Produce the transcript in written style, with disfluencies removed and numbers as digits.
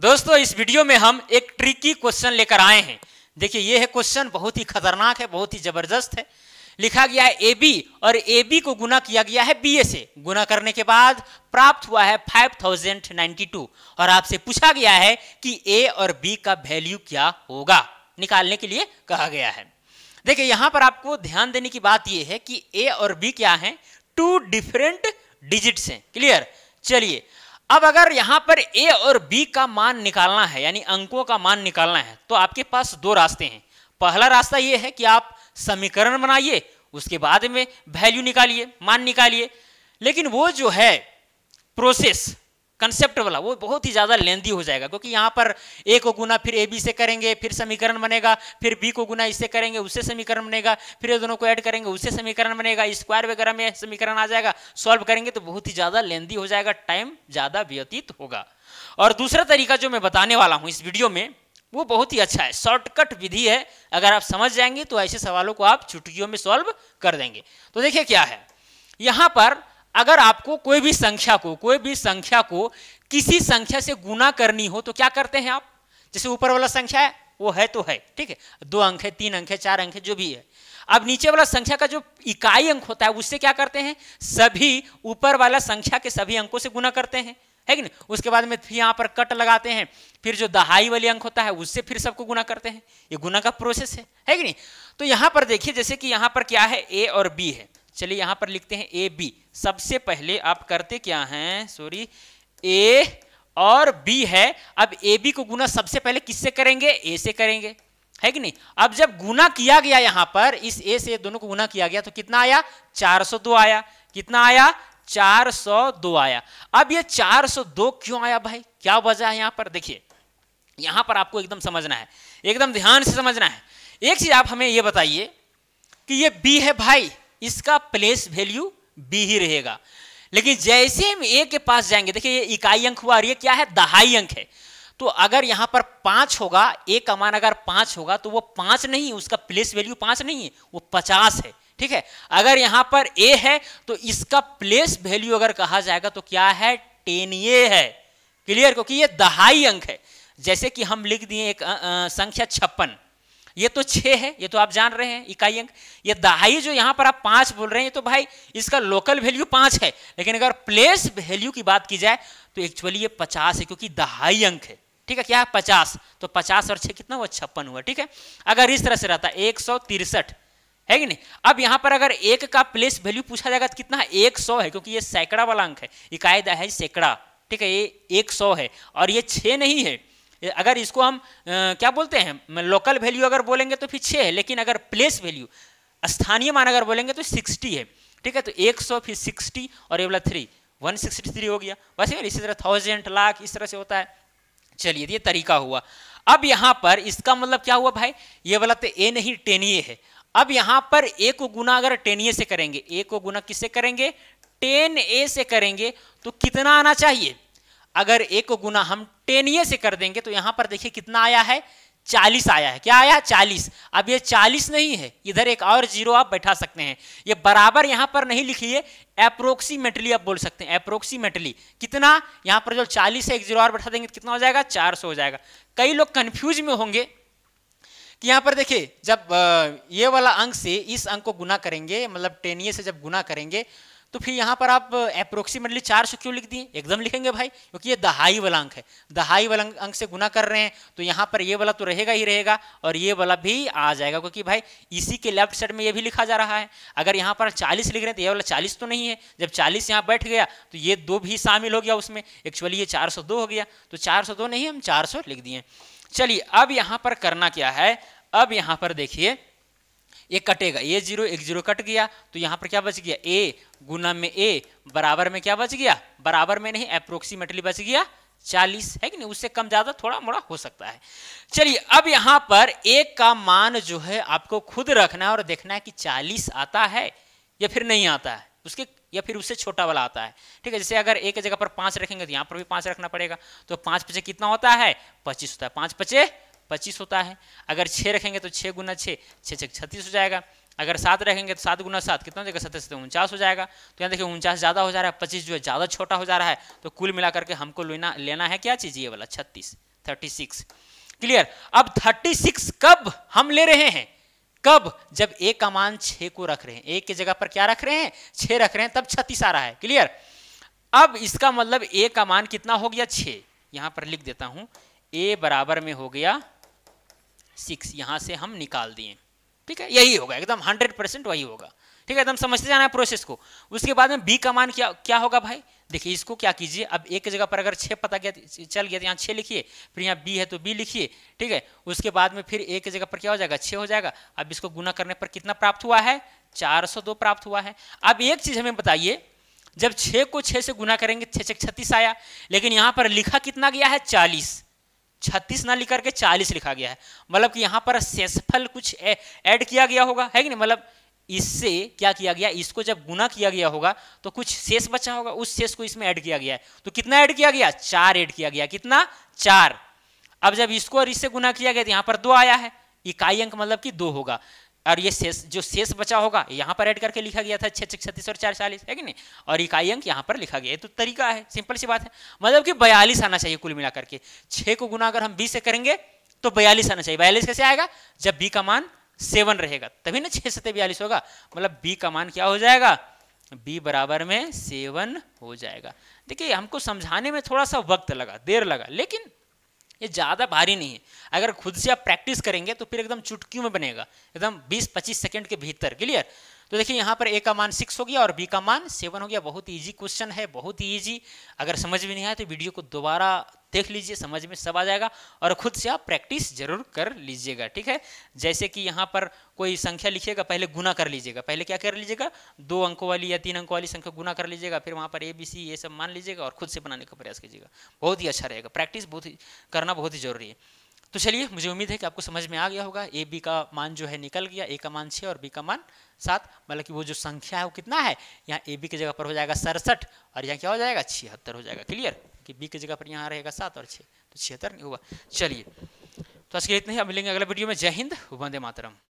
दोस्तों इस वीडियो में हम एक ट्रिकी क्वेश्चन लेकर आए हैं। देखिए यह है क्वेश्चन, बहुत ही खतरनाक है, बहुत ही जबरदस्त है। लिखा गया है ए बी और ए बी को गुना किया गया है बी ए से। गुना करने के बाद प्राप्त हुआ है 5092 और आपसे पूछा गया है कि ए और बी का वैल्यू क्या होगा, निकालने के लिए कहा गया है। देखिए यहां पर आपको ध्यान देने की बात यह है कि ए और बी क्या है, टू डिफरेंट डिजिट्स हैं। क्लियर। चलिए अब अगर यहां पर ए और बी का मान निकालना है, यानी अंकों का मान निकालना है, तो आपके पास दो रास्ते हैं। पहला रास्ता यह है कि आप समीकरण बनाइए, उसके बाद में वैल्यू निकालिए, मान निकालिए। लेकिन वो जो है प्रोसेस कंसेप्ट वाला, वो बहुत ही ज्यादा लेंथी हो जाएगा, क्योंकि यहां पर ए को गुना फिर ए बी से करेंगे, फिर समीकरण बनेगा, फिर बी को गुना इससे करेंगे, उससे समीकरण बनेगा, फिर ये दोनों को ऐड करेंगे, उससे समीकरण बनेगा, स्क्वायर वगैरह में समीकरण आ जाएगा, सॉल्व करेंगे, तो बहुत ही ज्यादा लेंथी हो जाएगा, टाइम ज्यादा व्यतीत होगा। और दूसरा तरीका जो मैं बताने वाला हूं इस वीडियो में, वो बहुत ही अच्छा है, शॉर्टकट विधि है। अगर आप समझ जाएंगे तो ऐसे सवालों को आप चुटकियों में सॉल्व कर देंगे। तो देखिए क्या है, यहां पर अगर आपको कोई भी संख्या को किसी संख्या से गुना करनी हो तो क्या करते हैं आप, जैसे ऊपर वाला संख्या है वो है तो है, ठीक है, 2 अंक है, 3 अंक है, 4 अंक है, जो भी है। अब नीचे वाला संख्या का जो इकाई अंक होता है उससे क्या करते हैं, सभी ऊपर वाला संख्या के सभी अंकों से गुना करते हैं, है कि नहीं। उसके बाद में फिर यहाँ पर कट लगाते हैं, फिर जो दहाई वाली अंक होता है उससे फिर सबको गुना करते हैं। ये गुना का प्रोसेस है कि नहीं। तो यहाँ पर देखिए, जैसे कि यहाँ पर क्या है, ए और बी है। चलिए यहाँ पर लिखते हैं ए बी। सबसे पहले आप करते क्या हैं, सॉरी, ए और बी है। अब ए बी को गुना सबसे पहले किससे करेंगे, ए से करेंगे, है कि नहीं। अब जब गुना किया गया यहाँ पर इस ए से दोनों को गुना किया गया तो कितना आया, 402 आया। कितना आया, 402 आया। अब ये 402 क्यों आया भाई, क्या वजह है यहाँ पर। देखिए यहाँ पर आपको एकदम समझना है, एकदम ध्यान से समझना है। एक चीज आप हमें ये बताइए कि ये बी है भाई, इसका प्लेस वैल्यू बी ही रहेगा। लेकिन जैसे हम ए के पास जाएंगे, देखिए ये इकाई अंक हुआ और ये क्या है, दहाई अंक है। तो अगर यहां पर 5 होगा, ए का मान अगर 5 होगा तो वो 5 नहीं, उसका प्लेस वैल्यू 5 नहीं है, वो 50 है, ठीक है। अगर यहां पर ए है तो इसका प्लेस वैल्यू अगर कहा जाएगा तो क्या है, 10 है। क्लियर, क्योंकि ये दहाई अंक है। जैसे कि हम लिख दिए एक संख्या 56, ये तो 6 है, ये तो आप जान रहे हैं इकाई अंक। ये दहाई जो यहाँ पर आप 5 बोल रहे हैं, तो भाई इसका लोकल वैल्यू 5 है। लेकिन अगर प्लेस वैल्यू की बात की जाए तो एक्चुअली ये 50 है, क्योंकि दहाई अंक है, ठीक है। क्या है, 50, तो 50 और 6 कितना हुआ, 56 हुआ, ठीक है। अगर इस तरह से रहता 163, है कि नहीं। अब यहाँ पर अगर एक का प्लेस वैल्यू पूछा जाएगा तो कितना, 100 है, क्योंकि ये सैकड़ा वाला अंक है, इकाई दहाई सैकड़ा, ठीक है। ये 100 है और ये 6 नहीं है। अगर इसको हम क्या बोलते हैं, लोकल वैल्यू अगर बोलेंगे तो फिर 6 है, लेकिन अगर प्लेस वैल्यू स्थानीय मान अगर बोलेंगे तो 60 है, ठीक है। तो 100 फिर 60 और ये वाला 3 163 हो गया। वैसे इसी तरह 1000 लाख इस तरह से होता है। चलिए ये तरीका हुआ। अब यहाँ पर इसका मतलब क्या हुआ भाई, ये वाला तो ए नहीं 10 है। अब यहाँ पर ए को गुना अगर 10 से करेंगे, ए को गुना किससे करेंगे, 10 से करेंगे, तो कितना आना चाहिए। अगर ए को गुना हम 10 से कर देंगे तो यहां पर देखिए कितना आया है, 40 आया है। क्या आया, 40। अब ये 40 नहीं है, इधर एक और जीरो आप बैठा सकते हैं। ये बराबर यहां पर नहीं लिखिए, अप्रोक्सीमेटली आप बोल सकते हैं, अप्रोक्सीमेटली कितना, यहां पर जो 40 है एक जीरो और बैठा देंगे तो कितना हो जाएगा, 400 हो जाएगा। कई लोग कंफ्यूज में होंगे कि यहाँ पर देखिए जब ये वाला अंक से इस अंक को गुना करेंगे, मतलब 10 से जब गुना करेंगे तो फिर यहाँ पर आप अप्रोक्सीमेटली 400 क्यों लिख दिए, एकदम लिखेंगे भाई, क्योंकि ये दहाई वाला अंक है। दहाई वाला अंक से गुना कर रहे हैं तो यहाँ पर ये वाला तो रहेगा ही रहेगा और ये वाला भी आ जाएगा, क्योंकि भाई इसी के लेफ्ट साइड में ये भी लिखा जा रहा है। अगर यहाँ पर 40 लिख रहे हैं तो ये वाला 40 तो नहीं है, जब 40 यहाँ बैठ गया तो ये 2 भी शामिल हो गया उसमें, एक्चुअली ये 402 हो गया, तो 402 नहीं हम 400 लिख दिए। चलिए अब यहाँ पर करना क्या है, अब यहाँ पर देखिए ये कटेगा, ये जीरो एक जीरो कट गया तो यहाँ पर क्या बच गया, ए गुना में ए बराबर में क्या बच गया, बराबर में नहीं अप्रोक्सीमेटली बच गया 40, है कि नहीं। उससे कम ज्यादा थोड़ा मोड़ा हो सकता है। चलिए अब यहाँ पर ए का मान जो है आपको खुद रखना है और देखना है कि 40 आता है या फिर नहीं आता है, उसके या फिर उससे छोटा वाला आता है, ठीक है। जैसे अगर ए की जगह पर 5 रखेंगे तो यहाँ पर भी 5 रखना पड़ेगा, तो 5×5 कितना होता है, 25 होता है, 5×5 25 होता है। अगर 6 रखेंगे तो 6×6 6×6 36 हो जाएगा। अगर 7 रखेंगे तो 7 गुना 7 कितना हो जाएगा 47 49 हो जाएगा। तो यहाँ देखिए 49 ज़्यादा हो जा रहा है, 25 जो है ज़्यादा छोटा हो जा रहा है। तो कुल मिलाकर के हमको लेना है क्या चीज़, ये वाला 36 36। क्लियर। अब 36 कब हम ले रहे हैं, कब, जब ए का मान 6 को रख रहे हैं, ए की जगह पर क्या रख रहे हैं 6 रख रहे हैं, तब 36 आ रहा है। क्लियर। अब इसका मतलब ए का मान कितना हो गया 6, यहाँ पर लिख देता हूँ ए बराबर में हो गया 6, यहाँ से हम निकाल दिए। ठीक है, यही होगा एकदम 100% वही होगा। ठीक है, एकदम समझते जाना है प्रोसेस को। उसके बाद में बी का मान क्या होगा भाई, देखिए इसको क्या कीजिए, अब एक जगह पर अगर 6 पता गया चल गया तो यहाँ 6 लिखिए, फिर यहाँ बी है तो बी लिखिए। ठीक है, उसके बाद में फिर एक जगह पर क्या हो जाएगा 6 हो जाएगा। अब इसको गुना करने पर कितना प्राप्त हुआ है 402 प्राप्त हुआ है। अब एक चीज़ हमें बताइए, जब 6 को 6 से गुना करेंगे 6 से 36 आया, लेकिन यहाँ पर लिखा कितना गया है 40, 36 ना लिख करके 40 लिखा गया है, मतलब कि यहाँ पर शेषफल कुछ ऐड किया गया होगा, है कि नहीं। मतलब इससे क्या किया गया, इसको जब गुना किया गया होगा तो कुछ शेष बचा होगा, उस शेष को इसमें ऐड किया गया है। तो कितना ऐड किया गया 4 ऐड किया गया, कितना 4। अब जब इसको और इससे गुना किया गया तो यहाँ पर 2 आया है, इकाई अंक मतलब कि 2 होगा, और ये शेष जो शेष बचा होगा यहाँ पर ऐड करके लिखा गया था 6 36 और 4 40, है कि नहीं, और इकाई अंक यहाँ पर लिखा गया है। तो तरीका है, सिंपल सी बात है, मतलब कि 42 आना चाहिए कुल मिलाकर के। 6 को गुना अगर हम 20 से करेंगे तो 42 आना चाहिए। 42 कैसे आएगा, जब b का मान 7 रहेगा तभी ना 6 से 42 होगा, मतलब b का मान क्या हो जाएगा, b बराबर में 7 हो जाएगा। देखिए हमको समझाने में थोड़ा सा वक्त लगा, देर लगा, लेकिन ये ज़्यादा भारी नहीं है। अगर खुद से आप प्रैक्टिस करेंगे तो फिर एकदम चुटकियों में बनेगा, एकदम 20-25 सेकंड के भीतर। क्लियर। तो देखिए यहाँ पर ए का मान 6 हो गया और बी का मान 7 हो गया। बहुत ईजी क्वेश्चन है, बहुत ही ईजी। अगर समझ में नहीं आया तो वीडियो को दोबारा देख लीजिए, समझ में सब आ जाएगा, और खुद से आप प्रैक्टिस जरूर कर लीजिएगा। ठीक है, जैसे कि यहाँ पर कोई संख्या लिखिएगा, पहले गुना कर लीजिएगा, पहले क्या कर लीजिएगा 2 अंकों वाली या 3 अंकों वाली संख्या गुना कर लीजिएगा, फिर वहाँ पर ए बी सी ये सब मान लीजिएगा और खुद से बनाने का प्रयास कीजिएगा, बहुत ही अच्छा रहेगा। प्रैक्टिस करना बहुत ही जरूरी है। तो चलिए, मुझे उम्मीद है कि आपको समझ में आ गया होगा। ए बी का मान जो है निकल गया, ए का मान 6 और बी का मान 7, मतलब कि वो जो संख्या है वो कितना है, यहाँ ए बी की जगह पर हो जाएगा 67 और यहाँ क्या हो जाएगा 76 हो जाएगा। क्लियर, कि बी की जगह पर यहाँ रहेगा 7 और 6 तो 76 नहीं हुआ। चलिए, तो आज के लिए इतना ही, अब मिलेंगे अगला वीडियो में। जय हिंद, वंदे मातरम।